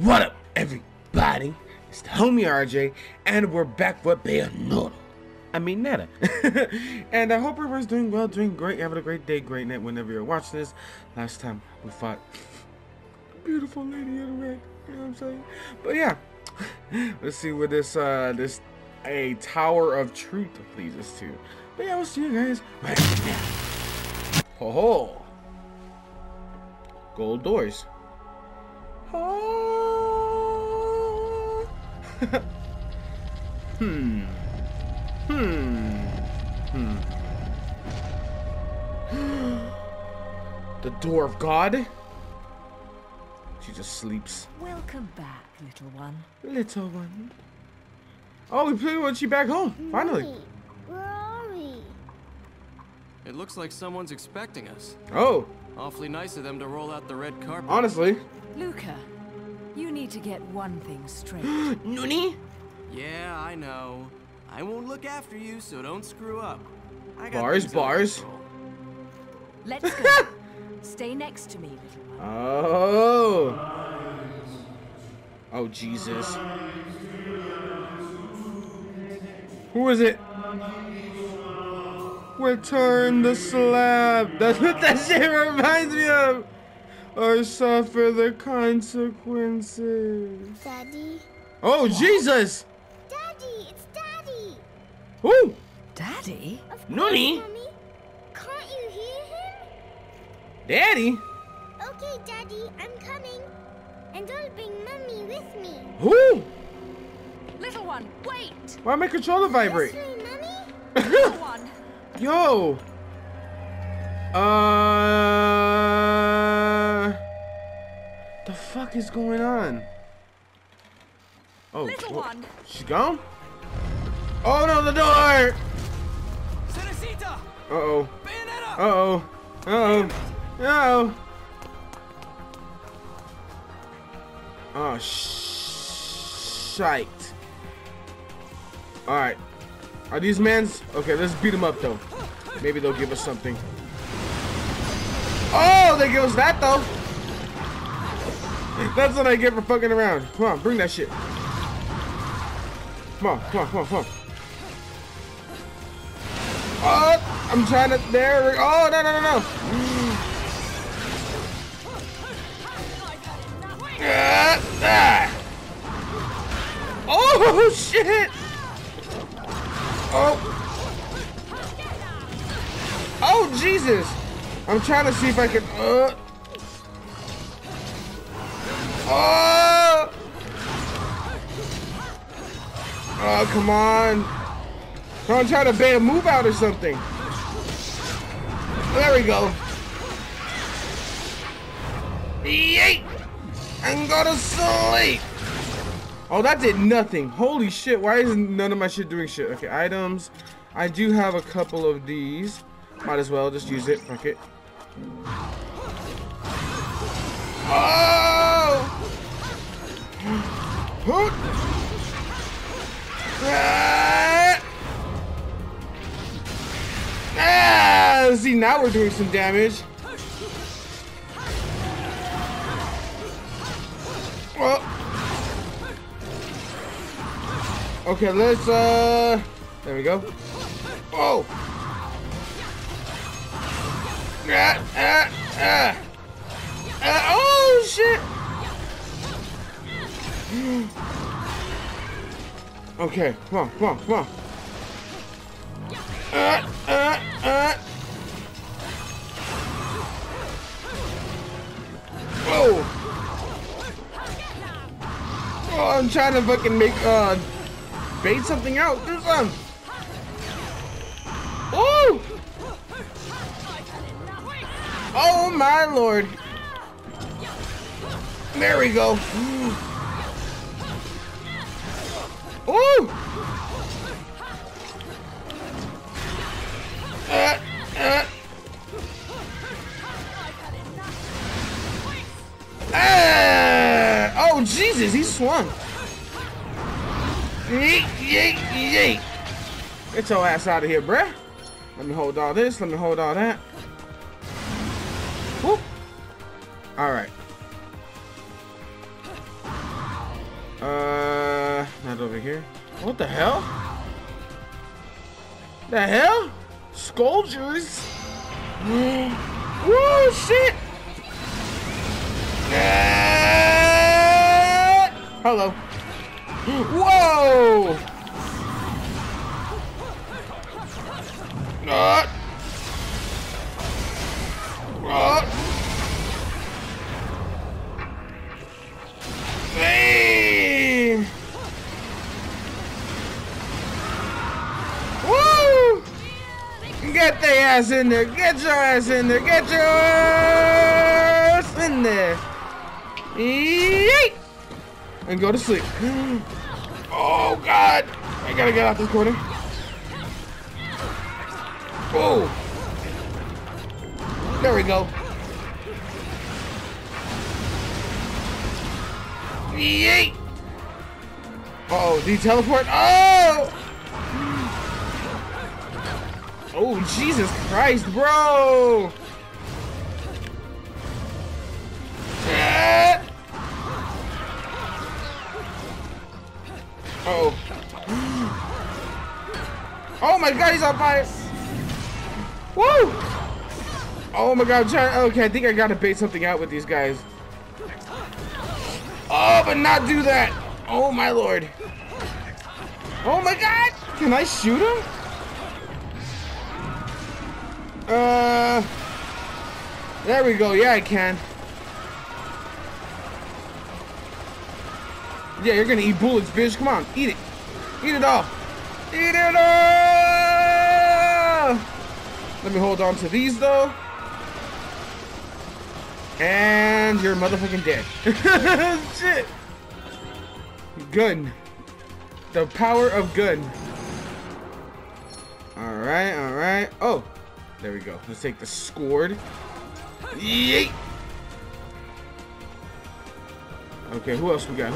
What up, everybody? It's the homie RJ, and we're back for Bayonetta. Netta. And I hope everyone's doing well, doing great, having a great day, great night, whenever you're watching this. Last time we fought a beautiful lady in red, you know what I'm saying? But yeah, let's see where this, a tower of truth leads us to. But yeah, we'll see you guys right now. Ho ho! Gold doors. Oh. The door of God? She just sleeps. Welcome back, little one. Little one. Oh, we put Wenchi back home. Finally. Mommy, where are we? It looks like someone's expecting us. Oh. Awfully nice of them to roll out the red carpet. Honestly. Luca, you need to get one thing straight. Nuni? Yeah, I know. I won't look after you, so don't screw up. I got bars. Let's go. Stay next to me, little one. Oh. Oh, Jesus. Who is it? Return the slab. That's what that shit reminds me of. Or suffer the consequences. Daddy? Oh, Jesus! Daddy, it's Daddy! Who? Daddy? Nuni? Mommy. Can't you hear him? Daddy? Okay, Daddy, I'm coming. And I'll bring Mommy with me. Who? Little one, wait! Why my controller vibrate? Mommy? Little one. Yo! The fuck is going on? Oh, one. She's gone? Oh no, the door! Cerecita! Uh-oh. Bayonetta! Uh-oh. Uh-oh. Uh-oh. Oh, shite. Alright. Are these mans? Okay, let's beat them up though. Maybe they'll give us something. Oh, they give us that though! That's what I get for fucking around. Come on, bring that shit. Come on, come on, come on, come on. Oh, I'm trying to. There we go. Oh, no, no, no, no. Oh, shit. Oh. Oh, Jesus. I'm trying to see if I can. Oh! Oh, come on. I'm trying to bait a move out or something. There we go. Yeet! I'm gonna sleep. Oh, that did nothing. Holy shit, why isn't none of my shit doing shit? Okay, items. I do have a couple of these. Might as well just use it. Fuck it. Oh! Ah, see, now we're doing some damage. Oh. Okay, let's there we go. Oh. Oh shit. Okay, come on, come on, come on. Oh. Oh, I'm trying to fucking make bait something out. Do something. Oh. Oh my lord. There we go. Ooh. Ooh! Oh Jesus, he swung. Yeet, yeet, yeet. Get your ass out of here, bruh. Let me hold all this, let me hold all that. Whoop. Alright. over here. What the hell? The hell? Skull juice? Whoa, shit! Hello. Whoa! Damn! Woo! Get their ass in there! Get your ass in there! Get your ass in there! Yeet! And go to sleep. Oh god! I gotta get out this corner. Whoa! There we go. Yeet! Uh-oh, did he teleport? Oh! Oh, Jesus Christ, bro! Yeah. Uh-oh. Oh my god, he's on fire! Woo! Oh my god, I'm trying. Okay, I think I gotta bait something out with these guys. Oh, but not do that! Oh my lord! Oh my god! Can I shoot him? There we go. Yeah, I can. Yeah, you're gonna eat bullets, bitch. Come on, eat it. Eat it all. Eat it all. Let me hold on to these though. And you're motherfucking dead. Shit. Gun. The power of gun. Alright, alright. Oh. There we go. Let's take the sword. Yeet. Okay, who else we got?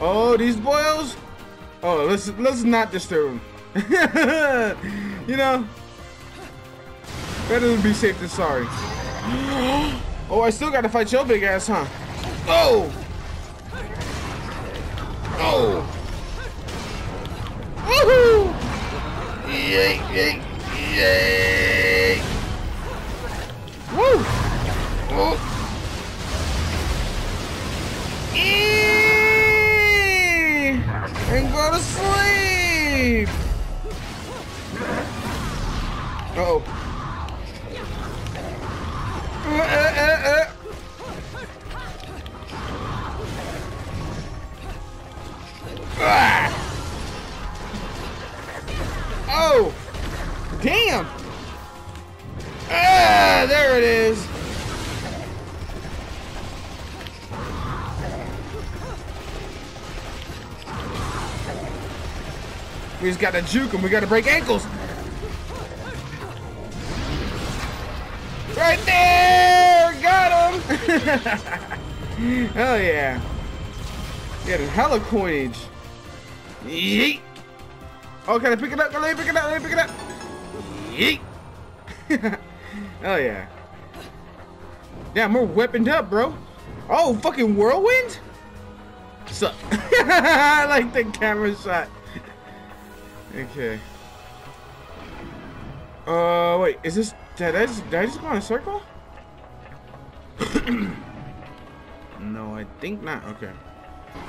Oh, these boils? Oh, let's not disturb them. You know. Better to be safe than sorry. Oh, I still gotta fight your big ass, huh? Oh! Oh! Woohoo! Yay! Yay! Yay! Woo! Oh! Eee! And go to sleep! Uh-oh. Oh, damn. Ah, there it is. We just gotta juke him. We gotta break ankles. Right there! Got him! Hell yeah. Getting hella coinage. Yeet! Oh, can I pick it up? Can I pick it up? Can I pick it up? Yeet! Hell yeah. Damn, we're weaponed up, bro. Oh, fucking whirlwind? Sup? I like the camera shot. Okay. Wait, is this... Did I just go in a circle? No, I think not. Okay.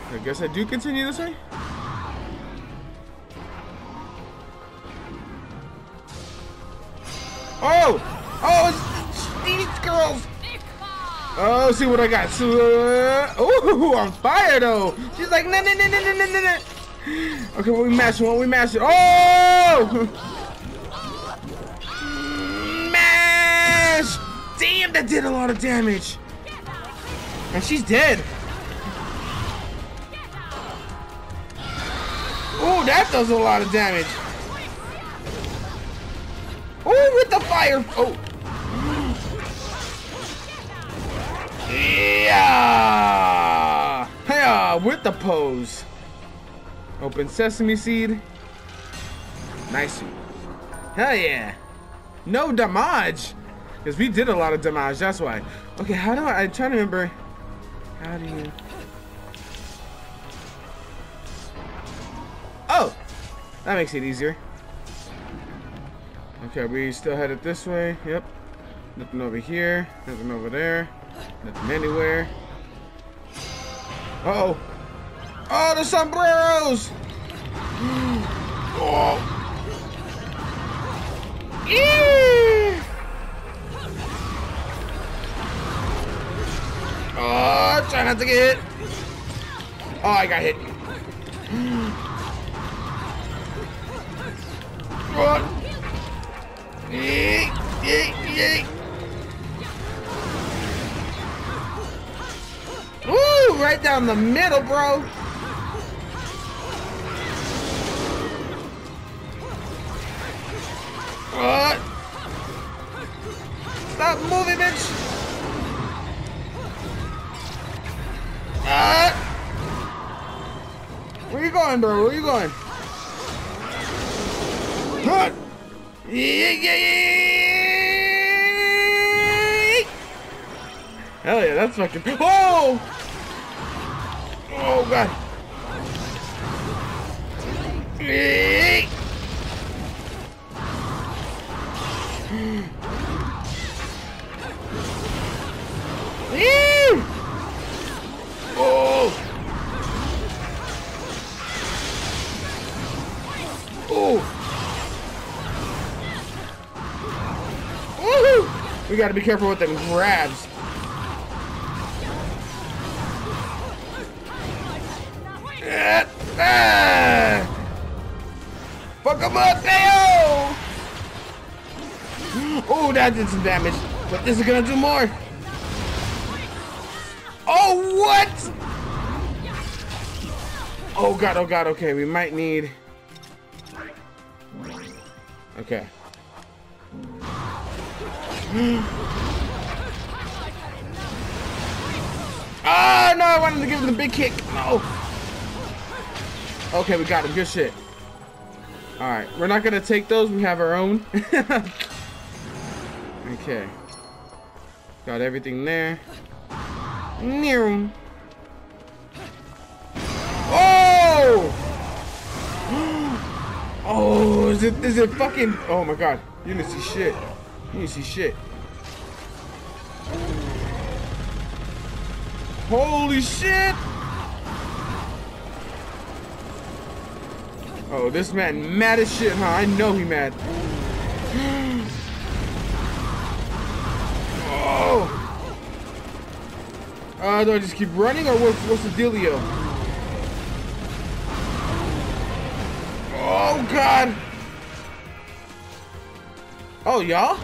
I guess I do continue this way. Oh! Oh, it's these girls! Oh, see what I got. Oh, on fire though! She's like, no, no, no, no, no, no, no. Okay, well, we match one. We match it. Oh! Damn, that did a lot of damage. And she's dead. Oh, that does a lot of damage. Oh, with the fire. Oh. Yeah. Yeah, with the pose. Open sesame seed. Nice. Hell yeah. No damage. Because we did a lot of damage, that's why. Okay, how do I try to remember? How do you... That makes it easier. Okay, we still headed this way. Yep. Nothing over here. Nothing over there. Nothing anywhere. Uh oh. Oh, the sombreros! Oh. Yeah. Oh, try not to get hit. Oh, I got hit. Oh. Yay, yay, yay. Ooh, right down the middle, bro. What? Stop moving, bitch! What? Where you going, bro? Where you going? What? Hell yeah, that's fucking. Whoa! Oh god! Oh! Oh! We gotta be careful with them grabs. Fuck them up, Theo! Oh, that did some damage, but this is gonna do more. Oh, what? Oh god, oh god. Okay, we might need. Okay. Ah, no, I wanted to give him the big kick. No. Okay, we got him. Good shit. Alright, we're not going to take those. We have our own. Okay. Got everything there. Near him. Oh! Oh, is it fucking... Oh, my God. You didn't see shit. You didn't see shit. Holy shit! Oh, this man mad as shit, huh? I know he mad. Oh! Do I just keep running or what's the dealio? Oh god! Oh, y'all? Yeah.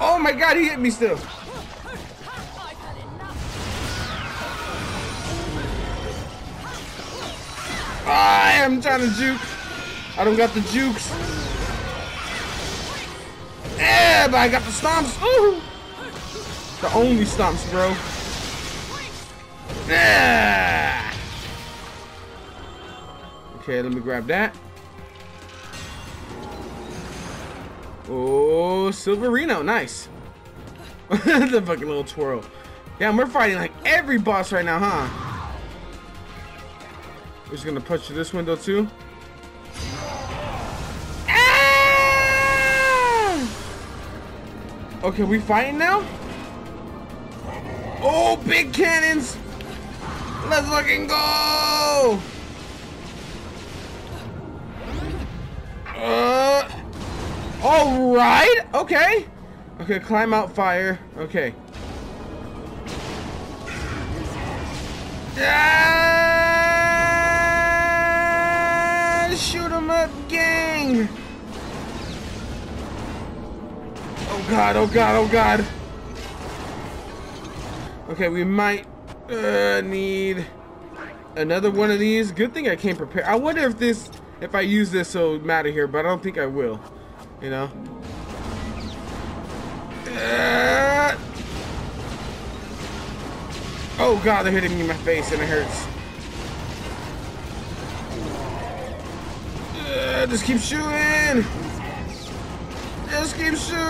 Oh my god, he hit me still. I am trying to juke. I don't got the jukes. Yeah, but I got the stomps. Ooh. The only stomps, bro. Yeah. Okay, let me grab that. Oh, Silverino, nice. The fucking little twirl. Damn, we're fighting like every boss right now, huh? We're just gonna punch through this window too. Okay, we fighting now? Oh, big cannons! Let's fucking go! Alright! Okay! Okay, climb out, fire. Okay. Ah, shoot him up, gang! Oh god, oh god, oh god! Okay, we might need another one of these. Good thing I came prepared. I wonder if this, if I use this, so I'm out of here, but I don't think I will, you know. Oh god, they're hitting me in my face and it hurts. Just keep shooting! Just keep shooting!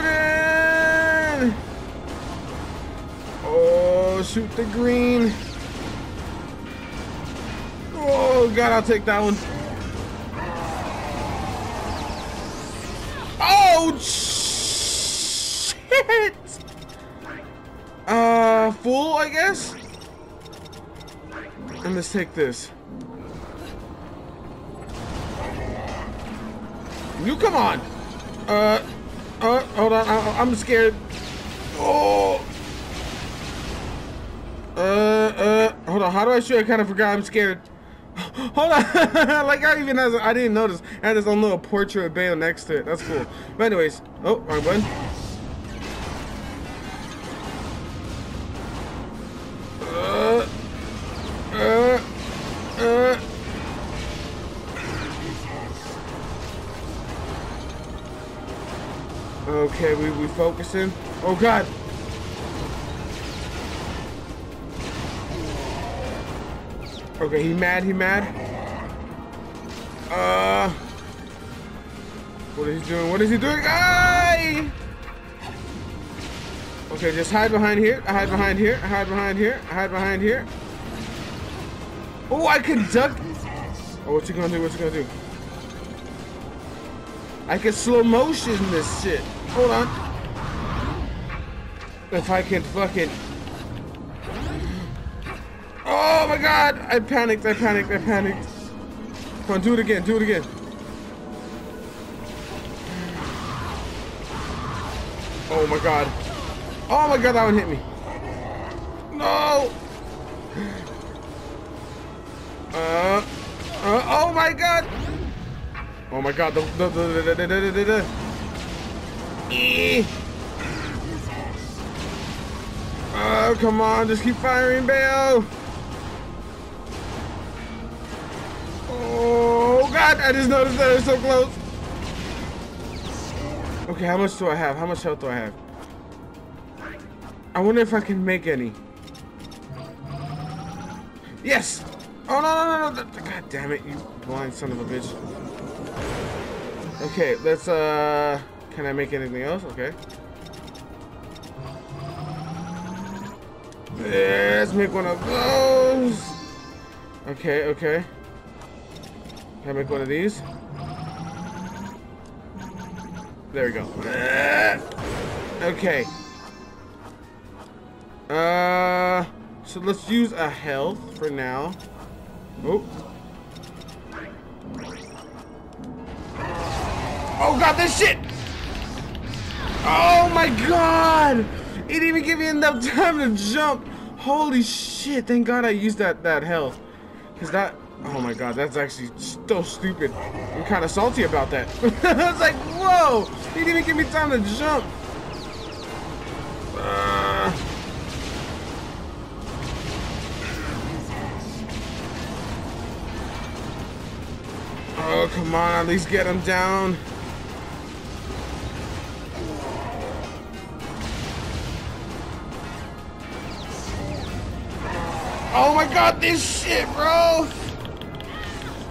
Oh, shoot the green. Oh god, I'll take that one. Oh shit! Full, I guess? And let's take this. You come on. Hold on. I'm scared. Oh. Hold on. How do I shoot? I kind of forgot. I'm scared. Hold on. Like I didn't notice. I had this own little portrait of Bayo next to it. That's cool. But anyways. Oh, wrong button. Okay, we focusing. Oh god. Okay, he mad. What is he doing? Aye! Okay, just hide behind here. I hide behind here. Oh, I can duck. Oh, what's he gonna do? I can slow motion this shit. Hold on. If I can fucking... Oh my god! I panicked. Come on, do it again. Oh my god, that one hit me. No! Oh my god! Oh my god, the Oh, come on, just keep firing, Bayo. Oh god, I just noticed that it's so close. Okay, how much do I have? How much health do I have? I wonder if I can make any. Yes! Oh no. God damn it, you blind son of a bitch. Okay, let's can I make anything else? Okay. Let's make one of those. Okay. Can I make one of these? There we go. Okay. So let's use a health for now. Oh. Oh god, this shit! Oh my god! It didn't even give me enough time to jump. Holy shit, thank god I used that health. Cause that, oh my god, that's actually so stupid. I'm kinda salty about that. I was like, whoa! He didn't even give me time to jump. Oh, come on, at least get him down. Oh my god, this shit, bro!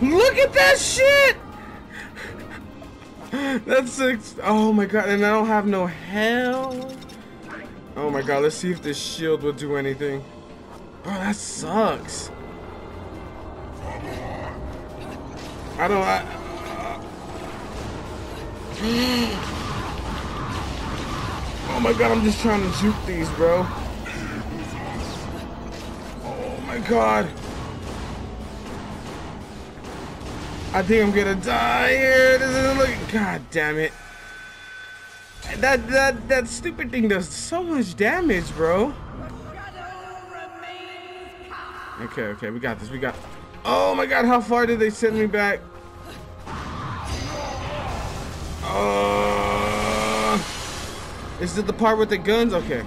Look at that shit! That's six. Oh my god, and I don't have no health. Oh my god, let's see if this shield will do anything. Bro, that sucks. Oh my god, I'm just trying to juke these, bro. Oh my god. I think I'm gonna die here. This isn't looking. God damn it. That stupid thing does so much damage, bro. Okay, we got Oh my god, how far did they send me back? Is it the part with the guns? Okay.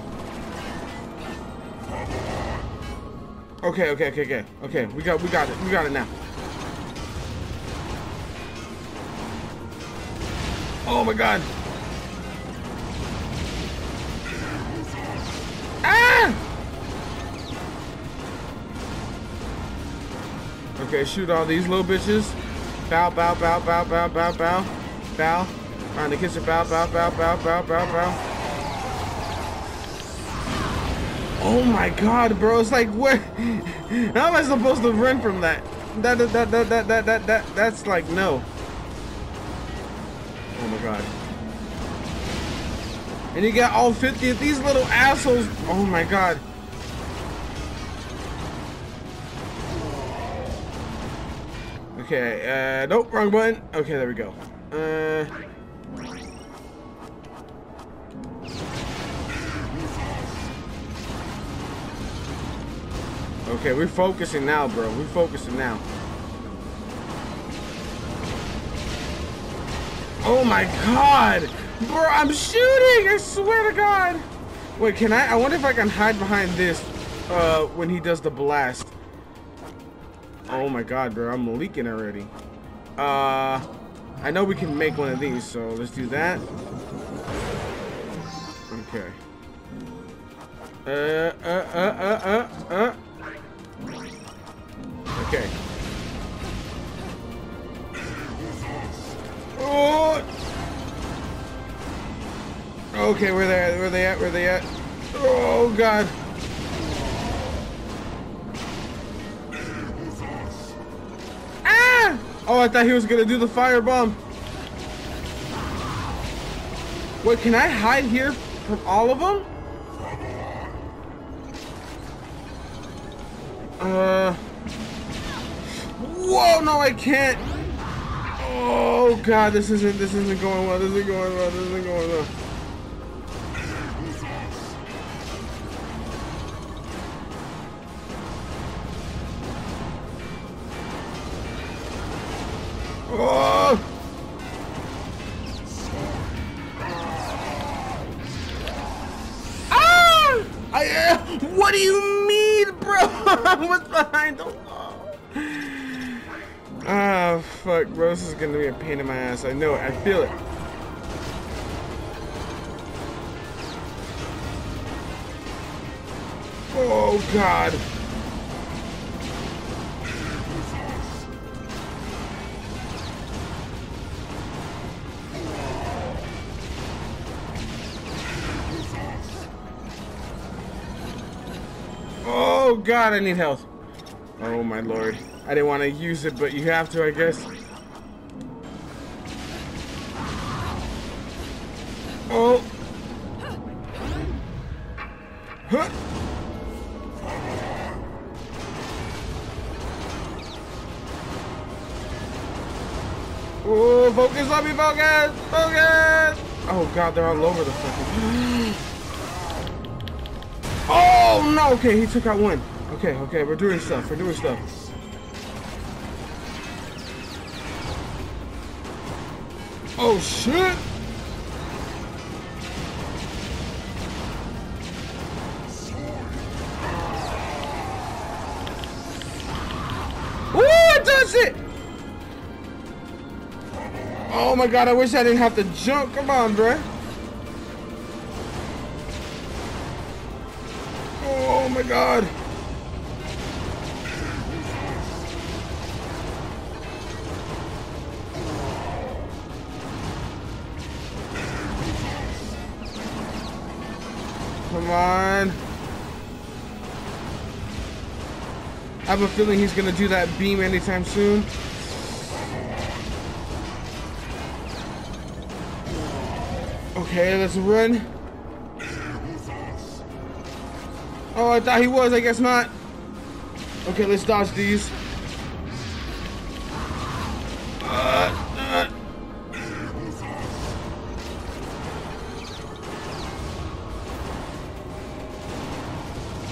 Okay, we got it now. Oh my god. Okay, shoot all these little bitches. Bow, bow, bow, bow, bow, bow, bow. Bow. Around the kitchen. Bow, bow, bow, bow, bow, bow, bow. Oh my God, bro! It's like what? How am I supposed to run from that? That's like no. Oh my God. And you got all 50 of these little assholes. Oh my God. Okay, nope, wrong button. Okay, there we go. Okay, we're focusing now, bro. We're focusing now. Oh my God! Bro, I'm shooting! I swear to God! Wait, can I wonder if I can hide behind this when he does the blast. Oh my God, bro. I'm leaking already. I know we can make one of these, so let's do that. Okay. Okay. Oh! Okay, where they at? Where they at? Where they at? Oh God! Ah! Oh, I thought he was gonna do the firebomb. Wait, can I hide here from all of them? Whoa, no, I can't. Oh God, this isn't going well. This isn't going well. Oh! Ah! What do you mean, bro? I was behind the wall. Ah, fuck, bro. This is gonna be a pain in my ass. I know it. I feel it. Oh God. Oh God, I need health. Oh my Lord. I didn't want to use it, but you have to, I guess. Oh. Huh. Oh, focus on me, focus! Focus! Oh God, they're all over the fucking... Oh no! Okay, he took out one. Okay, okay, we're doing stuff. We're doing stuff. Oh shit! Ooh, I touched it! Oh my God! I wish I didn't have to jump. Come on, bruh. Oh my God. Come on. I have a feeling he's gonna do that beam anytime soon. Okay, let's run. Oh, I thought he was. I guess not. Okay, let's dodge these.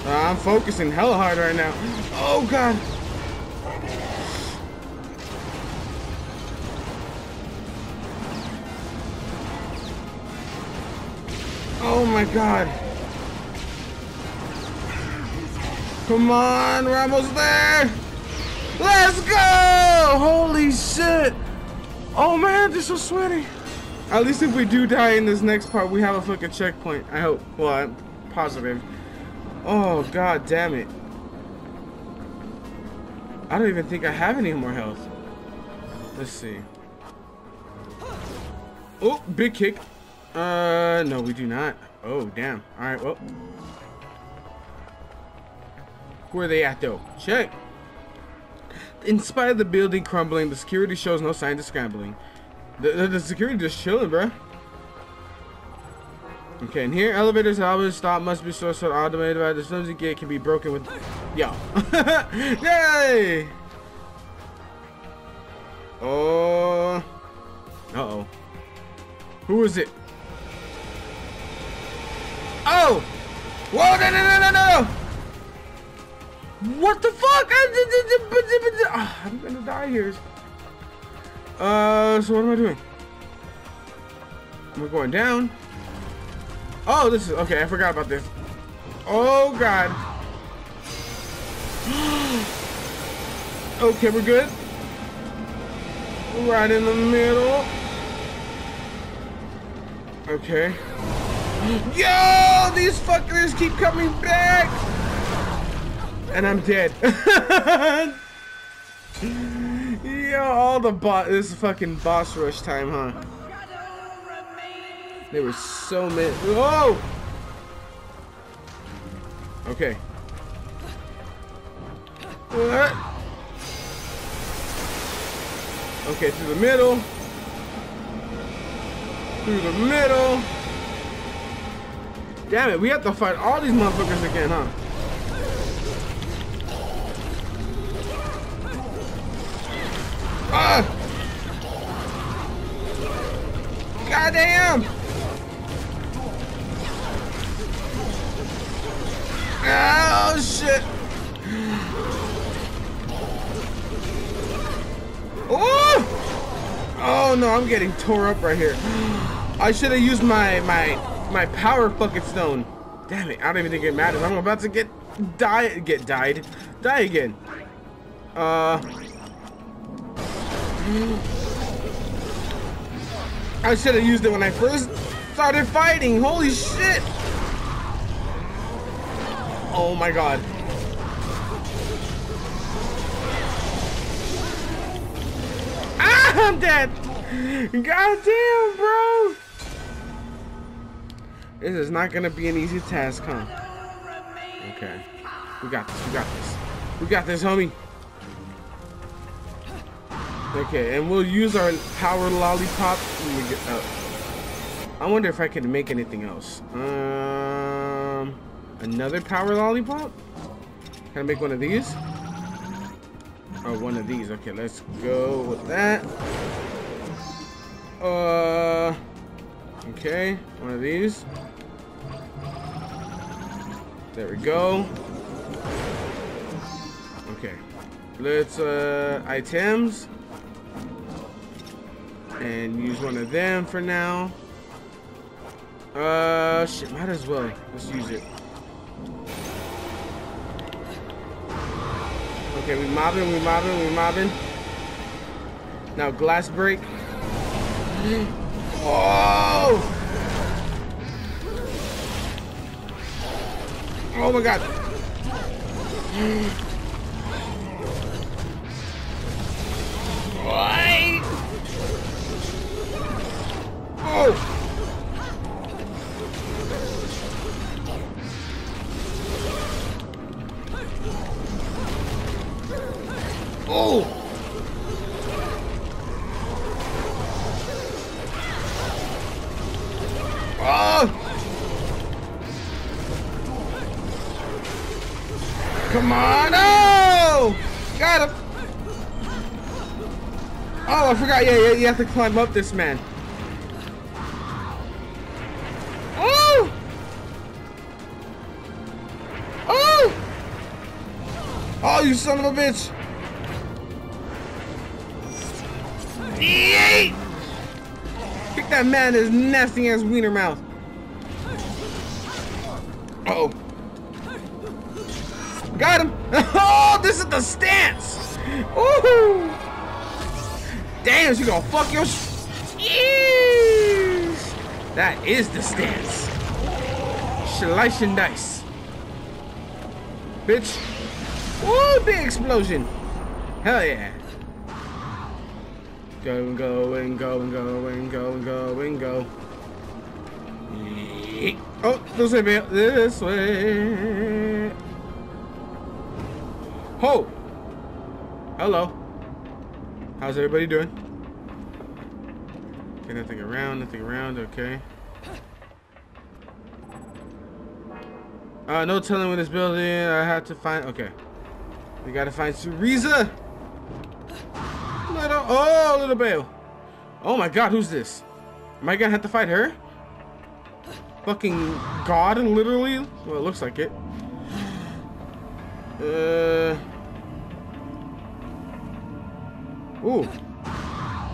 I'm focusing hella hard right now. Oh God. Oh my God. Come on, we're almost there. Let's go. Holy shit. Oh man, this is so sweaty. At least if we do die in this next part, we have a fucking checkpoint. I hope. Well, I'm positive. Oh God damn it. I don't even think I have any more health. Let's see. Oh, big kick. No, we do not. Oh, damn. All right, well. Where are they at, though? Check. In spite of the building crumbling, the security shows no signs of scrambling. The security just chilling, bruh. Okay, and here, elevators that always stop must be so automated by the Slimsy gate can be broken with... Yo. Yay! Oh. Uh-oh. Who is it? Oh! Whoa, no, no, no, no, no! What the fuck? I'm gonna die here. So what am I doing? We're going down. Oh, this is okay. I forgot about this. Oh god. Okay, we're good. Right in the middle. Okay. Yo, these fuckers keep coming back. And I'm dead. Yo, all the boss. This is fucking boss rush time, huh? There were so many. Whoa! Okay. Okay, through the middle. Through the middle. Damn it, we have to fight all these motherfuckers again, huh? Ah! God damn! Oh shit! Oh! Oh no, I'm getting tore up right here. I should have used my power fucking stone. Damn it! I don't even think it matters. I'm about to die again. I should have used it when I first started fighting. Holy shit! Oh my god. Ah, I'm dead. God damn, bro. This is not gonna be an easy task, huh? Okay. We got this, we got this. We got this, homie. Okay, and we'll use our power lollipop when we get up. I wonder if I can make anything else. Another power lollipop? Can I make one of these? Oh, one of these. Okay, let's go with that. Okay, one of these. There we go. Okay, let's items and use one of them for now. Shit, might as well. Let's use it. Okay, we mobbing, we mobbing, we mobbing. Now glass break. Oh! Oh my god. What? Oh! Oh! Oh! Come on! Oh! Got him! Oh, I forgot. Yeah, you have to climb up this man. Oh! Oh! Oh, you son of a bitch! Pick that man his nasty ass wiener mouth. Uh oh. Got him! Oh, this is the stance! Woohoo! Damn, she gonna fuck your sh. That is the stance. Slice and dice. Bitch. Woo, big explosion. Hell yeah! Go and go and go and go and go and go and go. Oh, this way. Ho! Hello. How's everybody doing? Okay, nothing around, okay. No telling when this building I have to find, okay. We gotta find Cereza! Little, oh, little Bale. Oh my god, who's this? Am I gonna have to fight her? Fucking god, literally? Well, it looks like it. Ooh.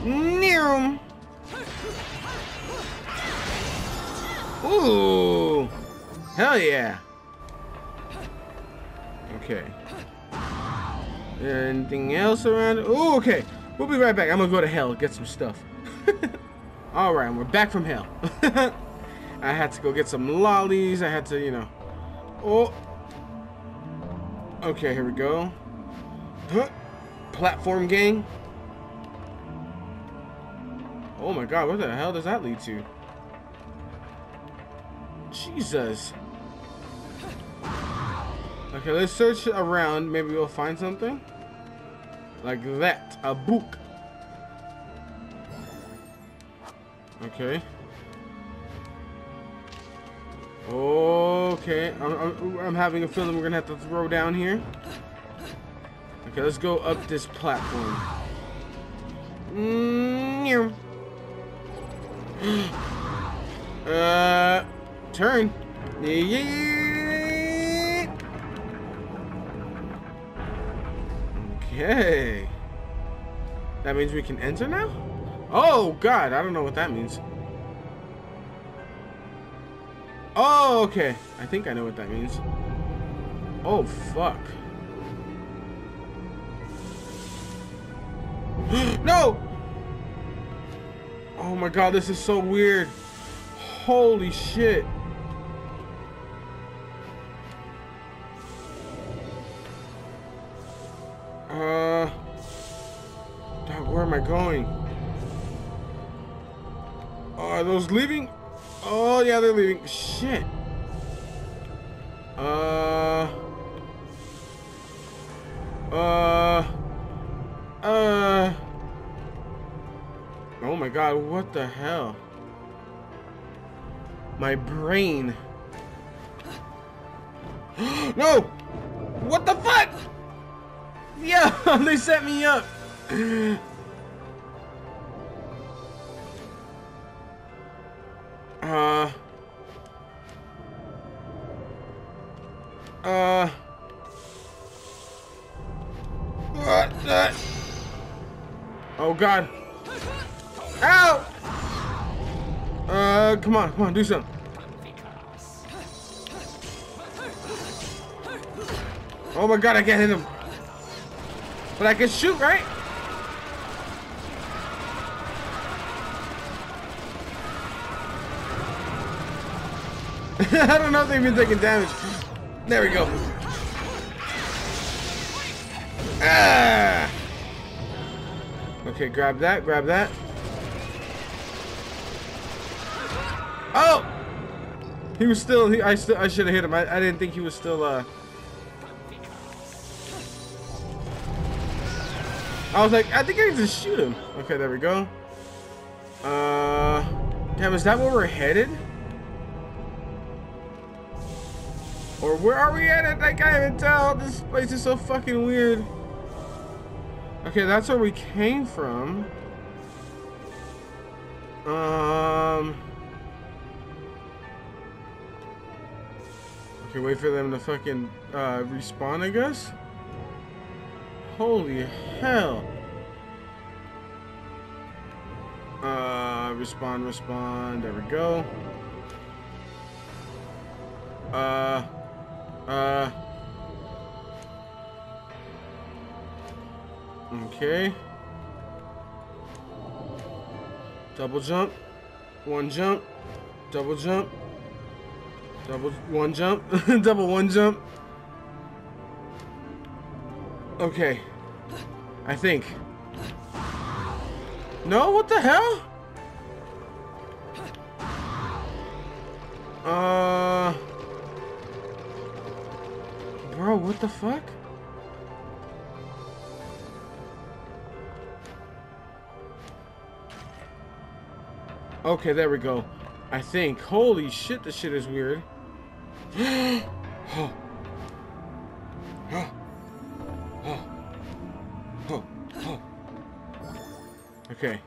Near. Ooh. Hell yeah. Okay. Anything else around? Ooh, okay. We'll be right back. I'm gonna go to hell, get some stuff. Alright, we're back from hell. I had to go get some lollies. I had to, you know. Oh. Okay, here we go. Huh. Platform gang. Oh my god, what the hell does that lead to? Jesus. Okay, let's search around. Maybe we'll find something. Like that. A book. Okay. Okay. I'm having a feeling we're gonna have to throw down here. Okay, let's go up this platform. Mm-hmm. Turn. Yeah. Okay. That means we can enter now? Oh god, I don't know what that means. Oh, okay. I think I know what that means. Oh fuck. No! Oh my god, this is so weird. Holy shit. God, where am I going? Oh, are those leaving? Oh yeah, they're leaving. Shit. Oh my god, what the hell? My brain. No! What the fuck? Yeah, they set me up. What the? Oh god. Ow! Come on, do something. Oh my god, I can't hit him. But I can shoot, right? I don't know if they've been taking damage. There we go. Ah! Okay, grab that, grab that. Oh! He was still. I should have hit him. I didn't think he was still. I was like, I think I need to shoot him. Okay, there we go. Damn, is that where we're headed? Or where are we at? I can't even tell. This place is so fucking weird. Okay, that's where we came from. Okay, wait for them to fucking respawn, I guess. Holy hell. Respawn. There we go. Okay. Double jump. One jump. Double jump. Double one jump. Double one jump. Okay. I think. No, what the hell? Bro, what the fuck? Okay, there we go. I think. Holy shit, this shit is weird. Oh. Oh. Oh. Oh. Oh. Okay.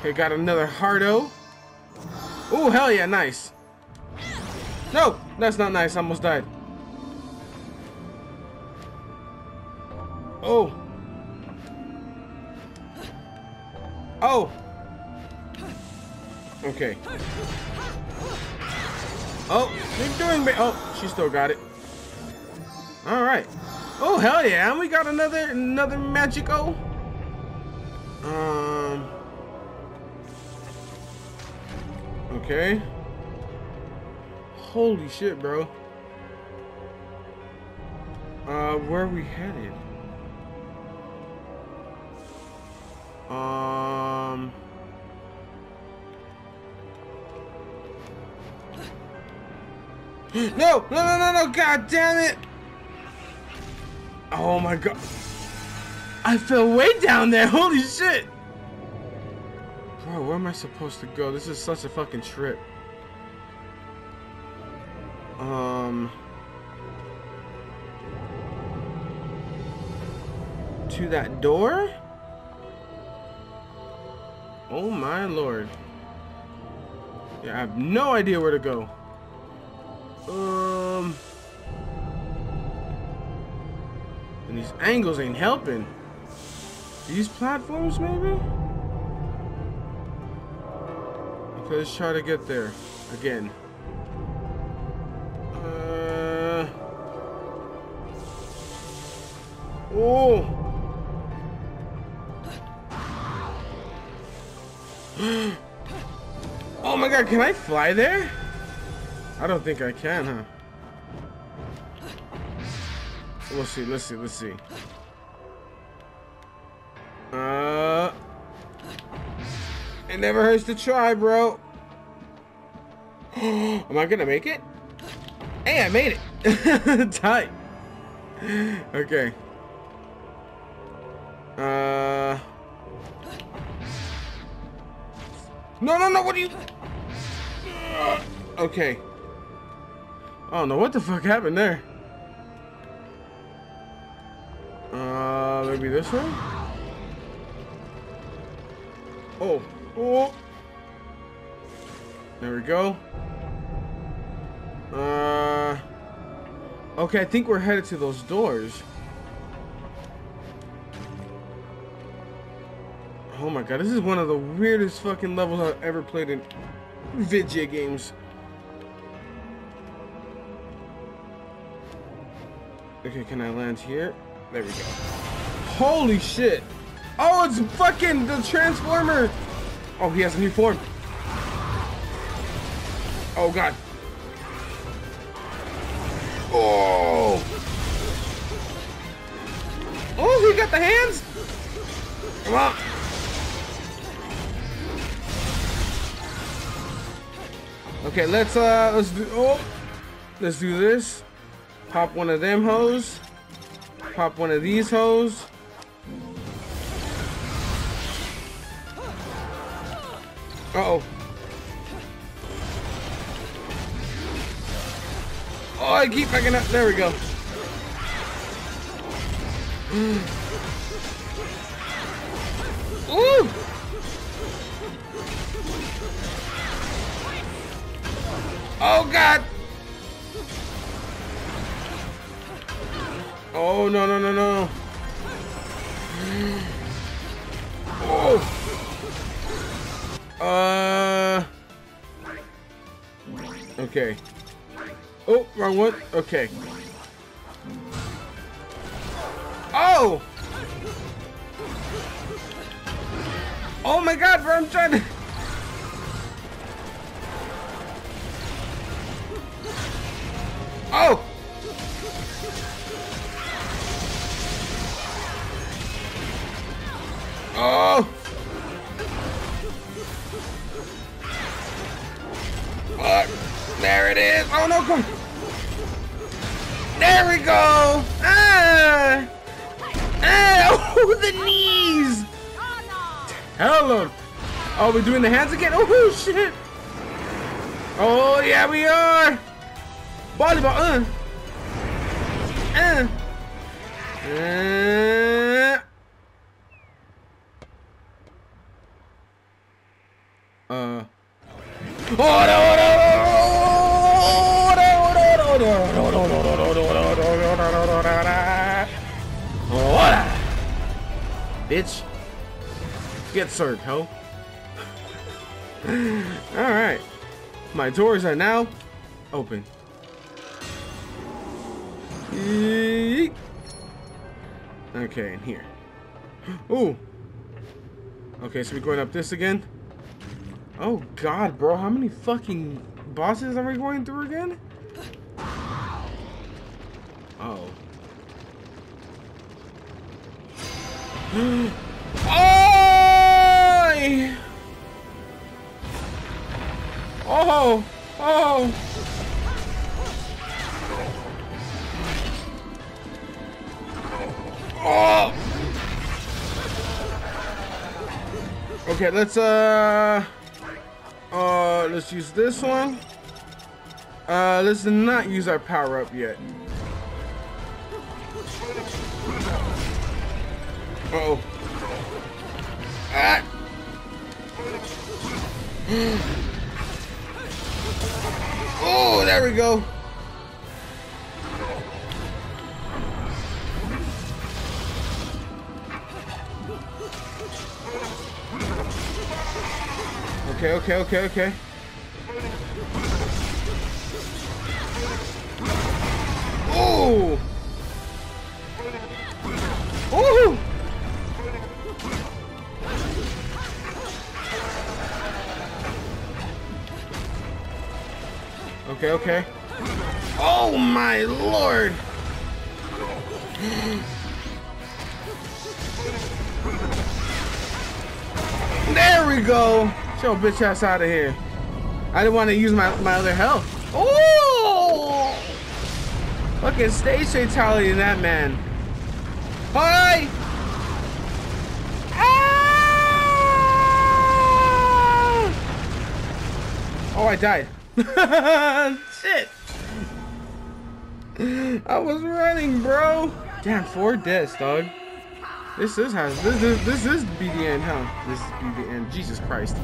Okay, got another Hardo. Oh, hell yeah, nice. No, that's not nice. I almost died. Oh. Oh. Okay. Oh, keep doing me. Oh, she still got it. All right. Oh, hell yeah. And we got another Magico. Okay. Holy shit, bro. Where are we headed? No! No, no, no, no! God damn it! Oh my god. I fell way down there! Holy shit! Bro, where am I supposed to go? This is such a fucking trip. To that door? Oh my lord. Yeah, I have no idea where to go. And these angles ain't helping. These platforms, maybe? Okay, let's try to get there again. Oh. Oh my god, can I fly there? I don't think I can, huh? We'll see, let's see, let's see. It never hurts to try, bro. Am I gonna make it? Hey, I made it. Tight. Okay. No, no, no, what are you? Okay. Oh no, what the fuck happened there? Maybe this one? Oh, oh. There we go. Okay, I think we're headed to those doors. Oh my god, this is one of the weirdest fucking levels I've ever played in video games. Okay, can I land here? There we go. Holy shit! Oh, it's fucking the Transformer! Oh, he has a new form. Oh god. Oh! Oh, he got the hands? Come on! Okay, let's do. Oh, let's do this. Pop one of them hoes. Pop one of these hoes. Uh-oh. Oh, I keep backing up. There we go. Ooh! Oh, God! Oh, no, no, no, no. Oh. Okay. Oh, wrong one. Okay. Oh! Oh my god, bro, I'm trying to... Oh! Fuck. There it is. Oh no, come. There we go. Ah. Ah. Oh, the knees. Tell him. Oh, we're doing the hands again? Oh, shit. Oh, yeah, we are. Volleyball. Bitch, get served, ho. Alright, my doors are now open. Okay, in here. Ooh. Okay, so we're going up this again. Oh god, bro, how many fucking bosses are we going through again? Oh. Oh! Oh! Oh! Oh! Okay, let's use this one. Let's not use our power up yet. Uh-oh. Ah. Oh, there we go. Okay, okay, okay, okay. Oh. Oh. Okay, okay. Oh my lord! There we go! Get your bitch ass out of here. I didn't want to use my other health. Ooh! Fucking stage fatality in that man. Hi! Ah! Oh, I died. Shit! I was running, bro. Damn, 4 deaths, dog. This is BDN, huh? This is BDN. Jesus Christ!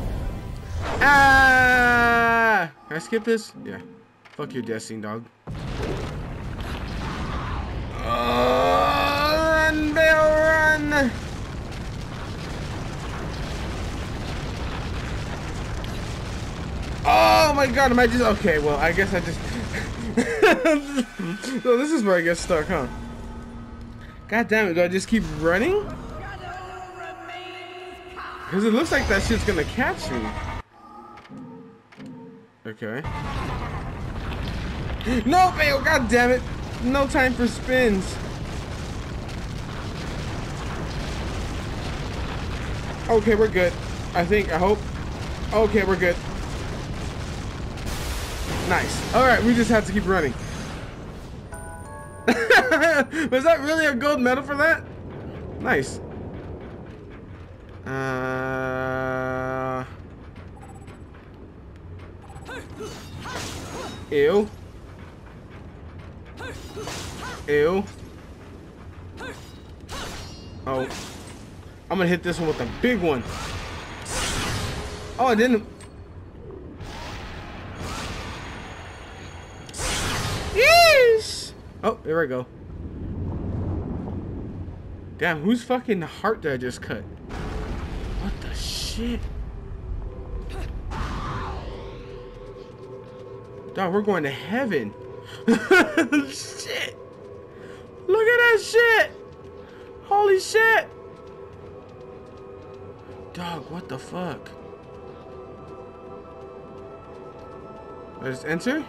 Ah! Can I skip this? Yeah. Fuck your death scene, dog. Run, Bill, run! Oh my god, am I just okay? Well, I guess I just. So this is where I get stuck, huh? God damn it! Do I just keep running? Because it looks like that shit's gonna catch me. Okay. No, fail! God damn it! No time for spins. Okay, we're good. I think. I hope. Okay, we're good. Nice. All right, we just have to keep running. Was that really a gold medal for that? Nice. Ew. Ew. Oh. I'm gonna hit this one with a big one. Oh, I didn't. Oh, there I go. Damn, whose fucking heart did I just cut? What the shit? Dog, we're going to heaven. Shit. Look at that shit. Holy shit. Dog, what the fuck? Let's enter.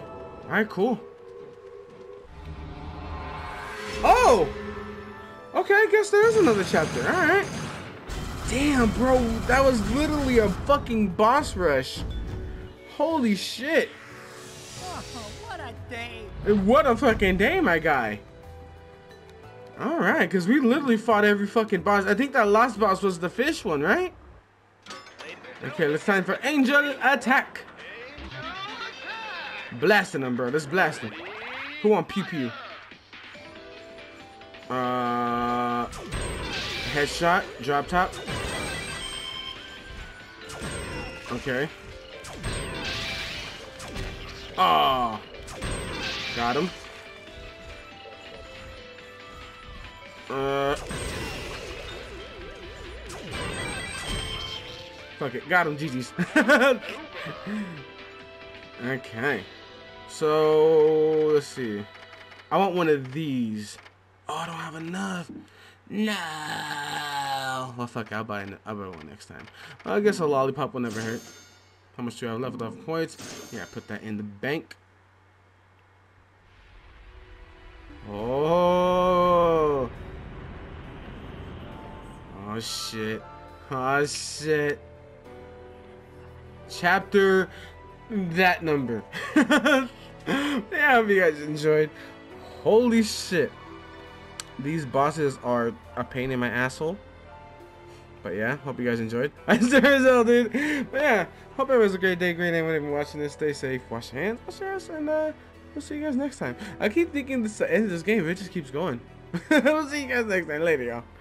All right, cool. Oh! Okay, I guess there is another chapter. Alright. Damn, bro. That was literally a fucking boss rush. Holy shit. day. What a fucking day, my guy. Alright, because we literally fought every fucking boss. I think that last boss was the fish one, right? Okay, it's time for Angel Attack. Blasting him, bro. Let's blast him. Who want pew pew? Headshot, drop top. Okay. Oh, got him. Fuck it, got him. GG's. Okay, so let's see. I want one of these. Oh, I don't have enough. No. Well, fuck it. I'll buy one next time. Well, I guess a lollipop will never hurt. How much do I have left off points? Yeah, put that in the bank. Oh. Oh shit. Oh shit. Chapter that number. Yeah, I hope you guys enjoyed. Holy shit. These bosses are a pain in my asshole. But yeah, hope you guys enjoyed. I'm Cereza, dude. But yeah, hope everyone's a great day, great night. Whenever you're watching this, stay safe, wash your hands, wash your ass, and we'll see you guys next time. I keep thinking this is the end of this game, it just keeps going. We'll see you guys next time. Later, y'all.